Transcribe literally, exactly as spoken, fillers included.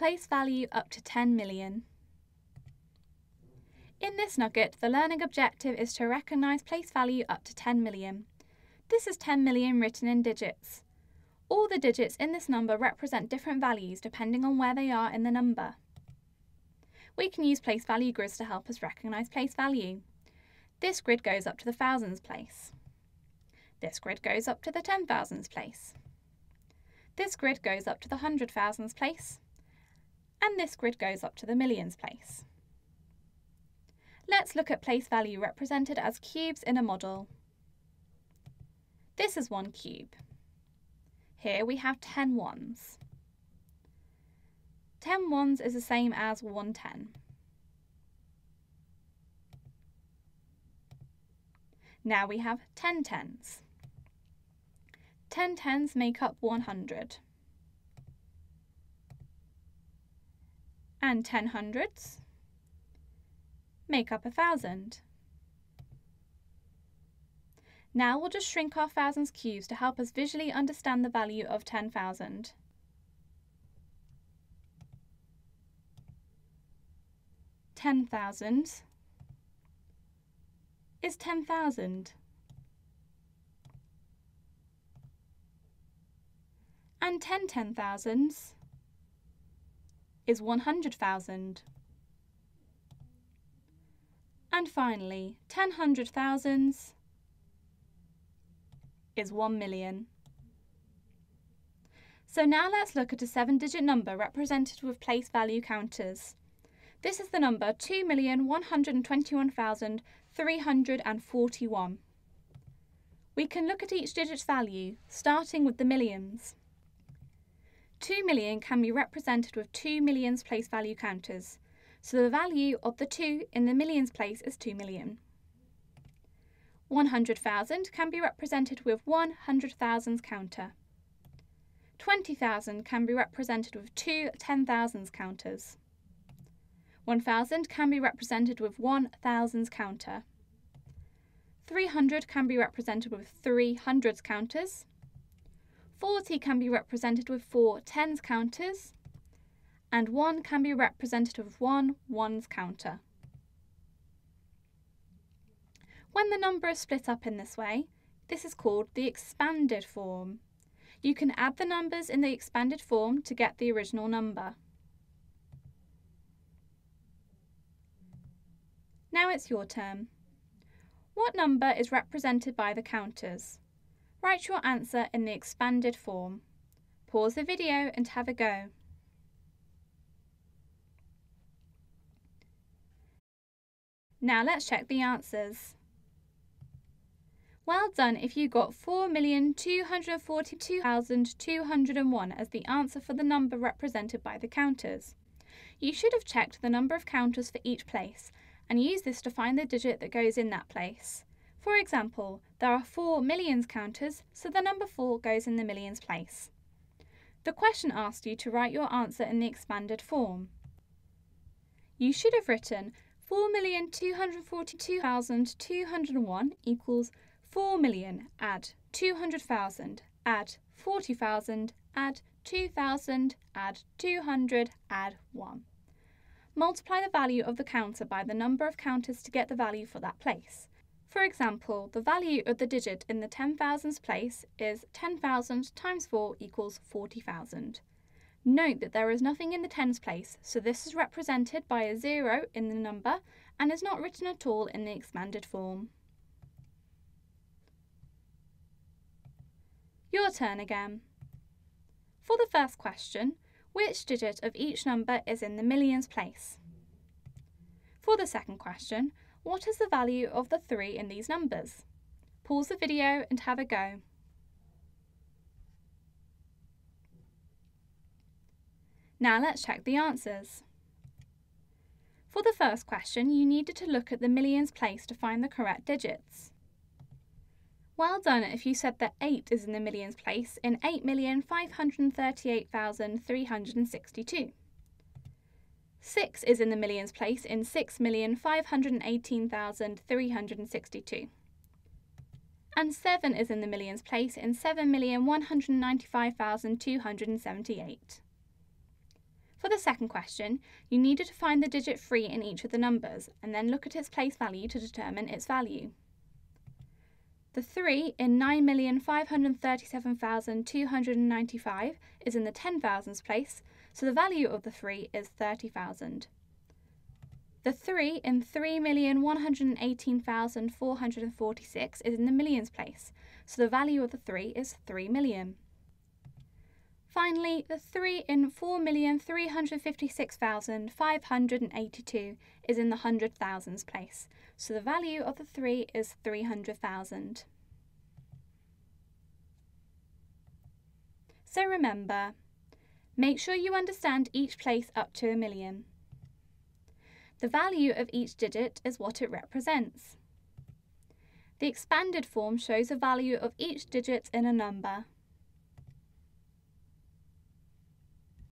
Place value up to ten million. In this nugget, the learning objective is to recognise place value up to ten million. This is ten million written in digits. All the digits in this number represent different values depending on where they are in the number. We can use place value grids to help us recognise place value. This grid goes up to the thousands place. This grid goes up to the ten thousands place. This grid goes up to the hundred thousands place. And this grid goes up to the millions place. Let's look at place value represented as cubes in a model. This is one cube. Here we have ten ones. ten ones is the same as one ten. Now we have ten tens. ten tens make up one hundred. And ten hundreds make up a thousand. Now we'll just shrink our thousands cubes to help us visually understand the value of ten thousand. ten thousand is ten thousand. And ten ten thousands is one hundred thousand. And finally, ten hundred thousands is one million. So now let's look at a seven-digit number represented with place value counters. This is the number two million one hundred twenty-one thousand three hundred forty-one. We can look at each digit's value, starting with the millions. two million can be represented with two millions place value counters, so the value of the two in the millions place is two million. one hundred thousand can be represented with one hundred thousands counter. twenty thousand can be represented with two ten thousands counters. one thousand can be represented with one thousands counter. three hundred can be represented with three hundreds counters. forty can be represented with four tens counters, and one can be represented with one ones counter. When the number is split up in this way, this is called the expanded form. You can add the numbers in the expanded form to get the original number. Now it's your turn. What number is represented by the counters? Write your answer in the expanded form. Pause the video and have a go. Now let's check the answers. Well done if you got four million two hundred forty-two thousand two hundred one as the answer for the number represented by the counters. You should have checked the number of counters for each place and use this to find the digit that goes in that place. For example, there are four millions counters, so the number four goes in the millions place. The question asked you to write your answer in the expanded form. You should have written four million two hundred forty-two thousand two hundred one equals four million add two hundred thousand add forty thousand add two thousand add two hundred add one. Multiply the value of the counter by the number of counters to get the value for that place. For example, the value of the digit in the ten thousands place is ten thousand times four equals forty thousand. Note that there is nothing in the tens place, so this is represented by a zero in the number and is not written at all in the expanded form. Your turn again. For the first question, which digit of each number is in the millions place? For the second question, what is the value of the three in these numbers? Pause the video and have a go. Now let's check the answers. For the first question, you needed to look at the millions place to find the correct digits. Well done if you said that eight is in the millions place in eight million five hundred thirty-eight thousand three hundred sixty-two. six is in the millions place in six million five hundred eighteen thousand three hundred sixty-two. And seven is in the millions place in seven million one hundred ninety-five thousand two hundred seventy-eight. For the second question, you needed to find the digit three in each of the numbers and then look at its place value to determine its value. The three in nine million five hundred thirty-seven thousand two hundred ninety-five is in the ten thousands place, so the value of the three is thirty thousand. The three in three million one hundred eighteen thousand four hundred forty-six is in the millions place, so the value of the three is three million. Finally, the three in four million three hundred fifty-six thousand five hundred eighty-two is in the hundred thousands place, so the value of the three is three hundred thousand. So remember, make sure you understand each place up to a million. The value of each digit is what it represents. The expanded form shows the value of each digit in a number.